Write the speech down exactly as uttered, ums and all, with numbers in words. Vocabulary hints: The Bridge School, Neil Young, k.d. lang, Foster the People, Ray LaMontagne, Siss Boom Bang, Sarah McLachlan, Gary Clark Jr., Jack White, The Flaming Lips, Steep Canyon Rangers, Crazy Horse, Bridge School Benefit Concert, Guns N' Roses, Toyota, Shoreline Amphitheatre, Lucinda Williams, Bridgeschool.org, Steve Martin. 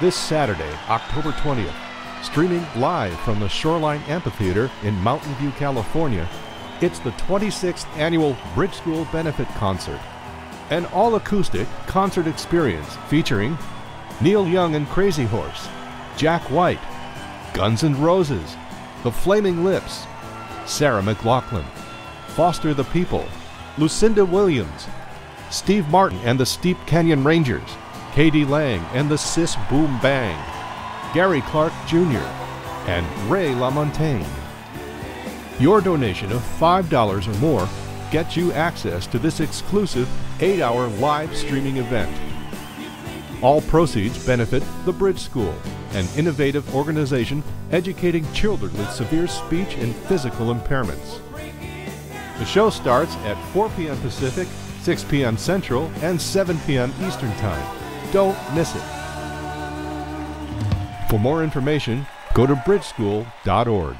this Saturday, October twentieth, streaming live from the Shoreline Amphitheatre in Mountain View, California. It's the twenty-sixth annual Bridge School Benefit Concert, an all-acoustic concert experience featuring Neil Young and Crazy Horse, Jack White, Guns N' Roses, The Flaming Lips, Sarah McLachlan, Foster the People, Lucinda Williams, Steve Martin and the Steep Canyon Rangers, k d. Lang and the Siss Boom Bang, Gary Clark Junior, and Ray LaMontagne. Your donation of five dollars or more gets you access to this exclusive eight-hour live streaming event. All proceeds benefit the Bridge School, an innovative organization educating children with severe speech and physical impairments. The show starts at four p m Pacific, six p m Central, and seven p m Eastern Time. Don't miss it. For more information, go to bridge school dot org.